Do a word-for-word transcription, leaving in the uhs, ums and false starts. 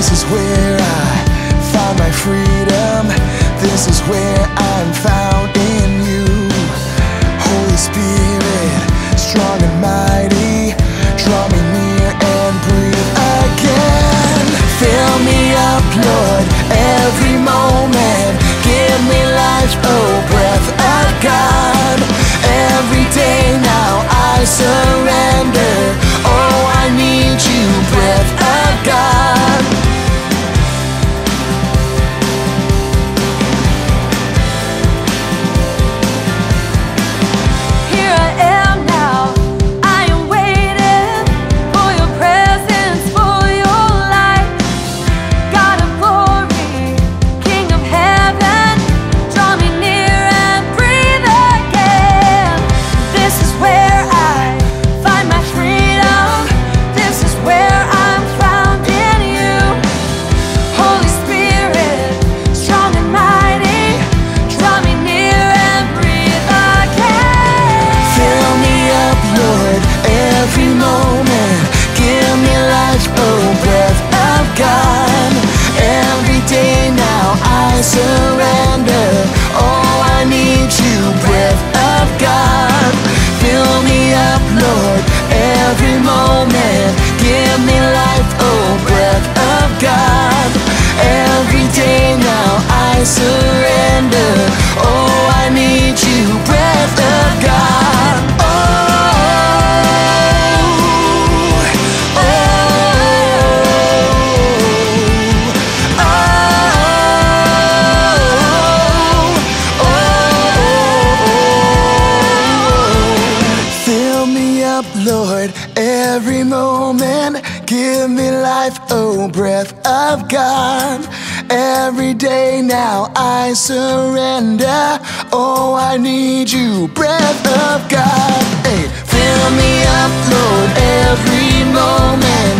This is where I find my freedom. This is where I'm found in you. Holy Spirit, strong and mighty, draw me near and breathe again. Fill me up, Lord, every moment. Give me life, oh breath of God. Every day now I surrender. Oh, I need you, breath of God. Here I am now, I am waiting for your presence, for your light. God of glory, King of heaven, draw me near and breathe again. This is where I find my freedom. This is where I'm found in you. Holy Spirit, strong and mighty, draw me near and breathe again. Fill me up, Lord, every moment. Give me life, oh breath of God. Every day now I surrender. Oh, I need you, breath of God. Fill me up, Lord, every moment. Give me life, oh breath of God. Every day now I surrender. Oh, I need you, breath of God. Oh, oh, oh, oh. Fill me up, Lord, every moment. Give me life, oh breath of God. Every day now I surrender. Oh, I need you, breath of God. Hey, fill me up, Lord, every moment.